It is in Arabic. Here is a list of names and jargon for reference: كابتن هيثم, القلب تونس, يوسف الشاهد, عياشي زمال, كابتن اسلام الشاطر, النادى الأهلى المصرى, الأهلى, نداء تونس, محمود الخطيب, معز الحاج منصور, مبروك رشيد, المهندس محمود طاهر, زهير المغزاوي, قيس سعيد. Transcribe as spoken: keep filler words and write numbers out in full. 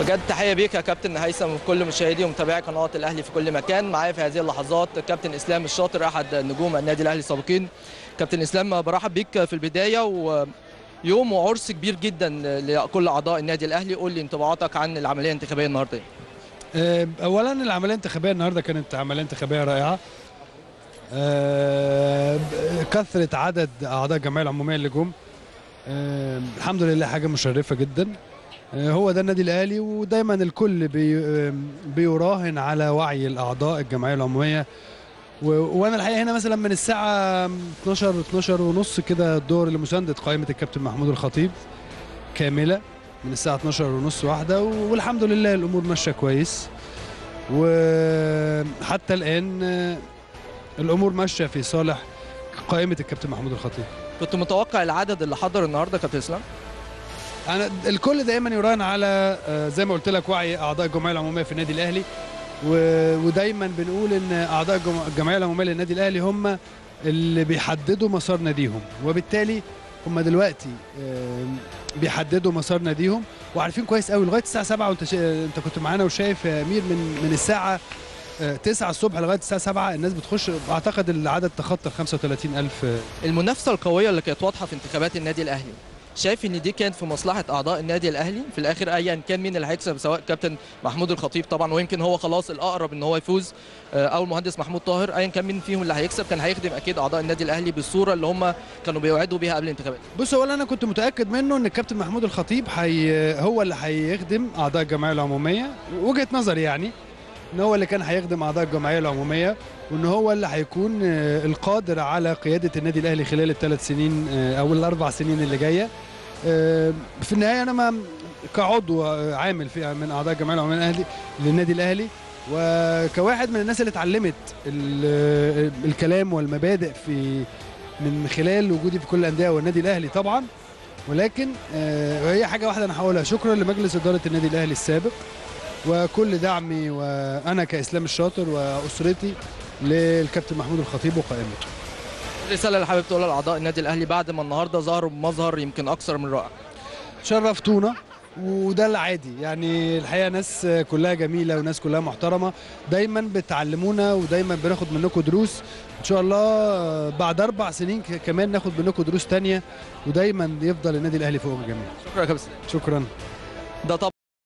بجد تحيه بيك يا كابتن هيثم وكل مشاهدي ومتابعي قنوات الاهلي في كل مكان. معايا في هذه اللحظات كابتن اسلام الشاطر احد نجوم النادي الاهلي السابقين. كابتن اسلام، برحب بيك في البدايه، ويوم وعرس كبير جدا لكل اعضاء النادي الاهلي. قول لي انطباعاتك عن العمليه الانتخابيه النهارده. اولا العمليه الانتخابيه النهارده كانت عمليه انتخابيه رائعه. أه كثره عدد اعضاء الجمعيه العموميه اللي جم، أه الحمد لله حاجه مشرفه جدا. أه هو ده النادي الاهلي، ودايما الكل بي بيراهن على وعي الاعضاء الجمعيه العموميه. وانا الحقيقه هنا مثلا من الساعه اتناشر اتناشر ونص كده الدور لمسانده قائمه الكابتن محمود الخطيب كامله من الساعه اتناشر ونص واحده، والحمد لله الامور ماشيه كويس. وحتى الان الامور ماشيه في صالح قائمه الكابتن محمود الخطيب. كنت متوقع العدد اللي حضر النهارده كابتن اسلام؟ انا الكل دايما يراهن على زي ما قلت لك وعي اعضاء الجمعيه العموميه في النادي الاهلي، ودايما بنقول ان اعضاء الجمعيه العموميه للنادي الاهلي هم اللي بيحددوا مسار ناديهم، وبالتالي هم دلوقتي بيحددوا مسار ناديهم وعارفين كويس قوي لغايه الساعه سبعة. وانت انت كنت معانا وشايف يا امير من من الساعه تسعة الصبح لغايه الساعه سبعة الناس بتخش. اعتقد العدد تخطى خمسة وتلاتين ألف. المنافسه القويه اللي كانت واضحه في انتخابات النادي الاهلي، شايف ان دي كانت في مصلحه اعضاء النادي الاهلي في الاخر ايا كان مين اللي هيكسب، سواء كابتن محمود الخطيب طبعا ويمكن هو خلاص الاقرب ان هو يفوز، او المهندس محمود طاهر، ايا كان مين فيهم اللي هيكسب كان هيخدم اكيد اعضاء النادي الاهلي بالصوره اللي هم كانوا بيوعدوا بيها قبل الانتخابات. بص، هو انا كنت متاكد منه ان الكابتن محمود الخطيب حي... هو اللي هيخدم اعضاء الجمعيه العموميه، وجهه نظري يعني ان هو اللي كان هيخدم اعضاء الجمعيه العموميه، وان هو اللي هيكون القادر على قياده النادي الاهلي خلال الثلاث سنين او الاربع سنين اللي جايه. في النهايه انا ما كعضو عامل في من اعضاء الجمعيه العموميه الاهلي للنادي الاهلي، وكواحد من الناس اللي اتعلمت الكلام والمبادئ في من خلال وجودي في كل الانديه والنادي الاهلي طبعا. ولكن هي حاجه واحده انا هقولها، شكرا لمجلس اداره النادي الاهلي السابق وكل دعمي وانا كاسلام الشاطر واسرتي للكابتن محمود الخطيب وقائمته. الرساله اللي حابب تقولها لاعضاء النادي الاهلي بعد ما النهارده ظهروا بمظهر يمكن اكثر من رائع؟ شرفتونا، وده العادي يعني. الحقيقه ناس كلها جميله وناس كلها محترمه، دايما بتعلمونا ودايما بناخد منكم دروس. ان شاء الله بعد اربع سنين كمان ناخد منكم دروس ثانيه، ودايما يفضل النادي الاهلي فوق الجميع. شكرا يا كابتن. شكرا. ده طبعا